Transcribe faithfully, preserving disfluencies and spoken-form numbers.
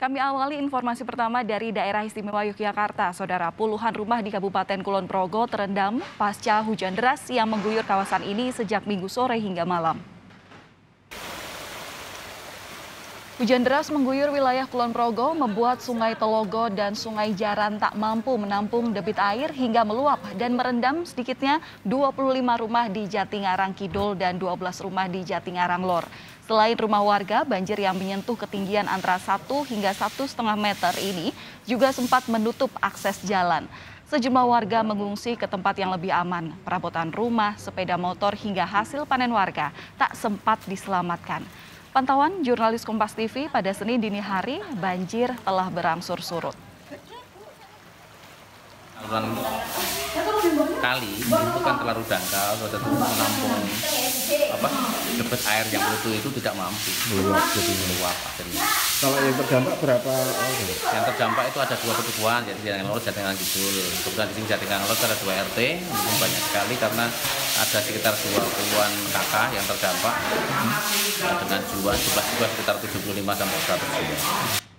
Kami awali informasi pertama dari Daerah Istimewa Yogyakarta. Saudara, puluhan rumah di Kabupaten Kulon Progo terendam pasca hujan deras yang mengguyur kawasan ini sejak Minggu sore hingga malam. Hujan deras mengguyur wilayah Kulon Progo membuat Sungai Telogo dan Sungai Jaran tak mampu menampung debit air hingga meluap dan merendam sedikitnya dua puluh lima rumah di Jatingarang Kidul dan dua belas rumah di Jatingarang Lor. Selain rumah warga, banjir yang menyentuh ketinggian antara satu hingga satu koma lima meter ini juga sempat menutup akses jalan. Sejumlah warga mengungsi ke tempat yang lebih aman. Perabotan rumah, sepeda motor hingga hasil panen warga tak sempat diselamatkan. Pantauan jurnalis KompasTV pada Senin dini hari, banjir telah berangsur surut. Aluran kali itu kan terlalu dangkal, sudah menampung apa debit air yang utuh itu tidak mampu. Meluap, jadi meluap akhirnya. Kalau yang terdampak berapa? Yang terdampak itu ada dua ketujuan, jadi Jatingarang Lor, Jatingarang Kidul. Kebetulan di sini Jatingarang Lor ada dua R T, mungkin banyak sekali karena ada sekitar dua puluhan kakak yang terdampak dengan jumlah jumlah sekitar tujuh puluh lima sampai seratus jiwa.